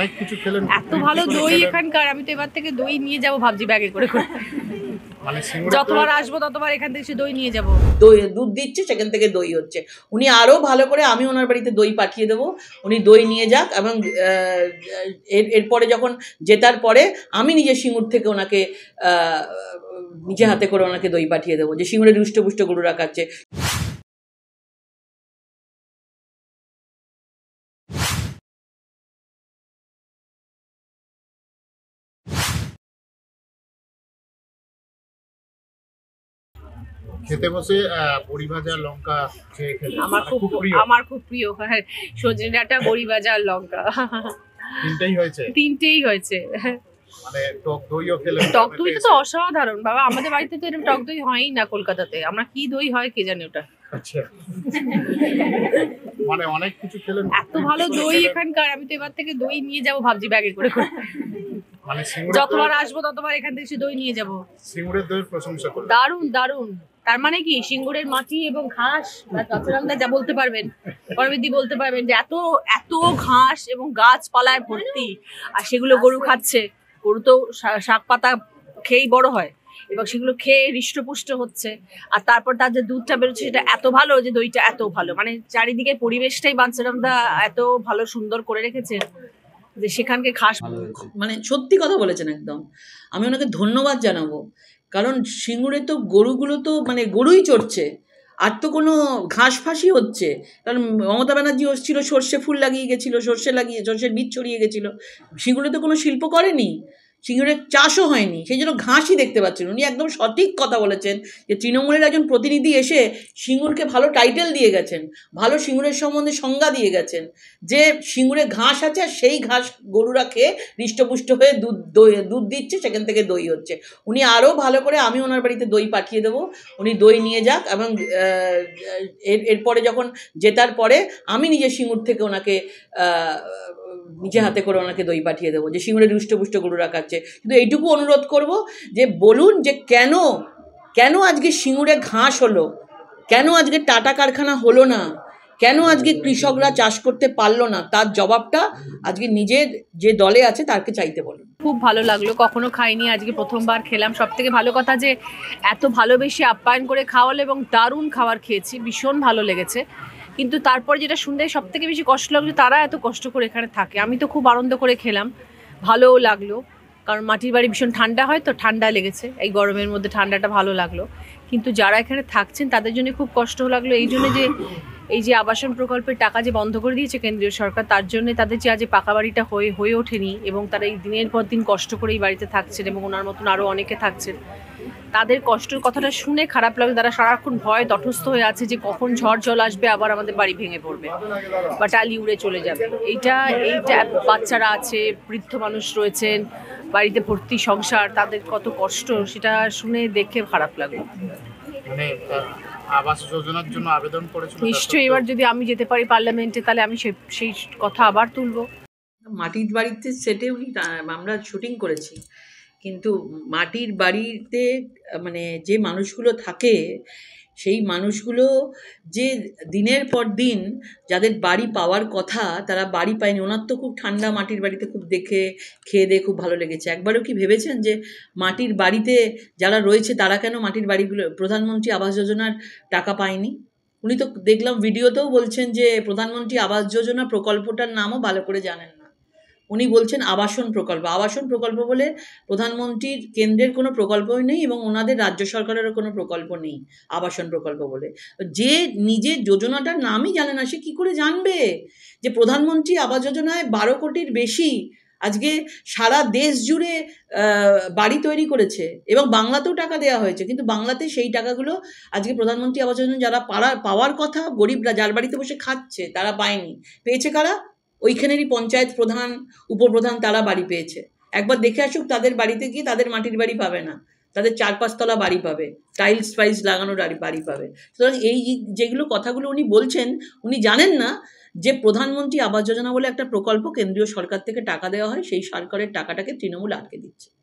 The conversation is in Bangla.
অনেক কিছু খেলেন, এত ভালো দই এখানকার। আমি তো এবার থেকে দই নিয়ে যাবো ভাবছি ব্যাগে করে করে, মানে যতবার আসবো ততবার এখান থেকে দই নিয়ে যাবো। দই দুধ দিচ্ছে সেখান থেকে দই হচ্ছে। উনি আরো ভালো করে, আমি ওনার বাড়িতে দই পাঠিয়ে দেবো, উনি দই নিয়ে যাক। এবং এরপরে যখন জেতার পরে আমি নিজে সিঙ্গুর থেকে ওনাকে নিজে হাতে করে ওনাকে দই পাঠিয়ে দেবো, যে সিঙ্গুরে হৃষ্টপুষ্ট গরু রাখাচ্ছে। খেতে বসে বড়ি ভাজা লঙ্কা খেয়ে খেলে আমার খুব প্রিয় সজনে ডাঁটা বড়ি ভাজা আর লঙ্কা, তিনটেই হয়েছে। মানে টক দইও খেলে, টক দই তো অসাধারণ বাবা, আমাদের বাড়িতে তো এরকম টক দই হয়ই না কলকাতাতে। আমরা কি দই হয় কে জানে ওটা। আচ্ছা, মানে অনেক কিছু খেলেন, এত ভালো দই এখানকার। আমি তো এবার থেকে দই নিয়ে যাবো ভাবছি ব্যাগে করে করে, মানে যতবার আসবো ততবার এখান থেকে দই নিয়ে যাবো। সিঙ্গুরের দইয়ের প্রশংসা করো, দারুণ দারুণ। তার মানে কি সিঙ্গুরের মাটি এবং ঘাস, তাছাড়া যা বলতে পারবেন পরবর্তী বলতে পারবেন যে এত এত ঘাস এবং গাছপালায় ভর্তি, আর সেগুলো গরু খাচ্ছে। গরু তো শাক পাতা খেয়েই বড় হয় এবং সেগুলো খেয়ে হৃষ্টপুষ্ট হচ্ছে। আর তারপর তার যে দুধটা বেরোচ্ছে সেটা এত ভালো, যে দইটা এত ভালো, মানে চারিদিকে পরিবেশটাই বাঞ্ছারামদা এত ভালো সুন্দর করে রেখেছে যে সেখানকে ঘাস, মানে সত্যি কথা বলেছেন একদম। আমি ওনাকে ধন্যবাদ জানাবো, কারণ সিঙ্গুরে তো গরুগুলো তো মানে গরুই চড়ছে, আর তো কোনো ঘাস ফাঁসি হচ্ছে। কারণ মমতা ব্যানার্জি হচ্ছিল, সর্ষে ফুল লাগিয়ে গেছিলো, সর্ষের বীজ ছড়িয়ে গেছিলো। সিঙ্গুরে তো কোনো শিল্প করেনি, সিঙ্গুরের চাষও হয়নি, সেই জন্য ঘাসই দেখতে পাচ্ছেন। উনি একদম সঠিক কথা বলেছেন যে তৃণমূলের একজন প্রতিনিধি এসে সিঙ্গুরকে ভালো টাইটেল দিয়ে গেছেন, ভালো সিঙ্গুরের সম্বন্ধে সংজ্ঞা দিয়ে গেছেন, যে সিঙ্গুরে ঘাস আছে আর সেই ঘাস গরুরা খেয়ে হৃষ্টপুষ্ট হয়ে দুধ দিচ্ছে, সেখান থেকে দই হচ্ছে। উনি আরও ভালো করে, আমি ওনার বাড়িতে দই পাঠিয়ে দেবো, উনি দই নিয়ে যাক। এবং এরপরে যখন জেতার পরে আমি নিজে সিঙ্গুর থেকে ওনাকে নিজে হাতে করে ওনাকে দই পাঠিয়ে দেবো, যে সিঙ্গুরে হৃষ্টপুষ্ট গরু রাখাচ্ছে। কিন্তু এইটুকু অনুরোধ করব যে বলুন যে কেন কেন আজকে সিঙ্গুরে ঘাস হলো, কেন আজকে টাটা কারখানা হলো না, কেন আজকে কৃষকরা চাষ করতে পারলো না, তার জবাবটা আজকে নিজের যে দলে আছে তাকে চাইতে বলুন। খুব ভালো লাগলো, কখনো খাইনি, আজকে প্রথমবার খেলাম। সব থেকে ভালো কথা যে এত ভালোবেসে আপ্যায়ন করে খাওয়ালো এবং দারুণ খাবার খেয়েছি, ভীষণ ভালো লেগেছে। কিন্তু তারপরে যেটা শুনতে সব থেকে বেশি কষ্ট লাগলো, তারা এত কষ্ট করে এখানে থাকে। আমি তো খুব আনন্দ করে খেলাম, ভালোও লাগলো, কারণ মাটির বাড়ি ভীষণ ঠান্ডা হয়, তো ঠান্ডা লেগেছে এই গরমের মধ্যে, ঠান্ডাটা ভালো লাগলো। কিন্তু যারা এখানে থাকছেন তাদের জন্য খুব কষ্ট লাগলো, এই জন্য যে এই যে আবাসন প্রকল্পের টাকা যে বন্ধ করে দিয়েছে কেন্দ্রীয় সরকার, তার জন্য তাদের যে আজ পাকা বাড়িটা হয়ে ওঠেনি এবং তারা এই দিনের পর দিন কষ্ট করে এই বাড়িতে থাকছেন এবং ওনার মতন আরও অনেকে থাকছেন। তাদের কষ্টের কথাটা শুনে খারাপ লাগলো, তারা সারাক্ষণ ভয় তটস্থ হয়ে আছে যে কখন ঝড় জল আসবে, আবার আমাদের বাড়ি ভেঙে পড়বে বা টালি উড়ে চলে যাবে। এইটা বাচ্চারা আছে, বৃদ্ধ মানুষ রয়েছেন, বাড়িতে ভর্তি সংসার, তাদের কত কষ্ট সেটা শুনে দেখে খারাপ লাগলো। আবাস যোজনার জন্য আবেদন করেছিল নিশ্চয়ই, এবার যদি আমি যেতে পারি পার্লামেন্টে তাহলে আমি সেই কথা আবার তুলব। মাটির বাড়িতে সেটে উনি, আমরা শুটিং করেছি, কিন্তু মাটির বাড়িতে মানে যে মানুষগুলো থাকে, সেই মানুষগুলো যে দিনের পর দিন যাদের বাড়ি পাওয়ার কথা তারা বাড়ি পায়নি। ওনার তো খুব ঠান্ডা, মাটির বাড়িতে খুব দেখে খেয়ে দিয়ে খুব ভালো লেগেছে। একবারও কি ভেবেছেন যে মাটির বাড়িতে যারা রয়েছে তারা কেন মাটির বাড়িগুলো প্রধানমন্ত্রী আবাস যোজনার টাকা পায়নি? উনি তো দেখলাম ভিডিওতেও বলছেন যে প্রধানমন্ত্রী আবাস যোজনা প্রকল্পটার নামও ভালো করে জানেন না। উনি বলছেন আবাসন প্রকল্প, আবাসন প্রকল্প বলে প্রধানমন্ত্রীর কেন্দ্রের কোনো প্রকল্পই নেই এবং ওনাদের রাজ্য সরকারেরও কোনো প্রকল্প নেই আবাসন প্রকল্প বলে। যে নিজে যোজনাটার নামই জানে না সে কী করে জানবে যে প্রধানমন্ত্রী আবাস যোজনায় 12 কোটির বেশি আজকে সারা দেশ জুড়ে বাড়ি তৈরি করেছে এবং বাংলাতেও টাকা দেওয়া হয়েছে। কিন্তু বাংলাতে সেই টাকাগুলো আজকে প্রধানমন্ত্রী আবাস যোজনা যারা পাওয়ার কথা, গরিবরা যার বাড়িতে বসে খাচ্ছে, তারা পায়নি। পেয়েছে কারা? ওইখানেরই পঞ্চায়েত প্রধান, উপপ্রধান, তারা বাড়ি পেয়েছে। একবার দেখে আসুক তাদের বাড়িতে গিয়ে, তাদের মাটির বাড়ি পাবে না, তাদের 4-5 তলা বাড়ি পাবে, টাইলস ফাইলস লাগানোর বাড়ি পাবে। সুতরাং এই যেগুলো কথাগুলো উনি বলছেন, উনি জানেন না যে প্রধানমন্ত্রী আবাস যোজনা বলে একটা প্রকল্প কেন্দ্রীয় সরকার থেকে টাকা দেওয়া হয়, সেই সরকারের টাকাটাকে তৃণমূল আটকে দিচ্ছে।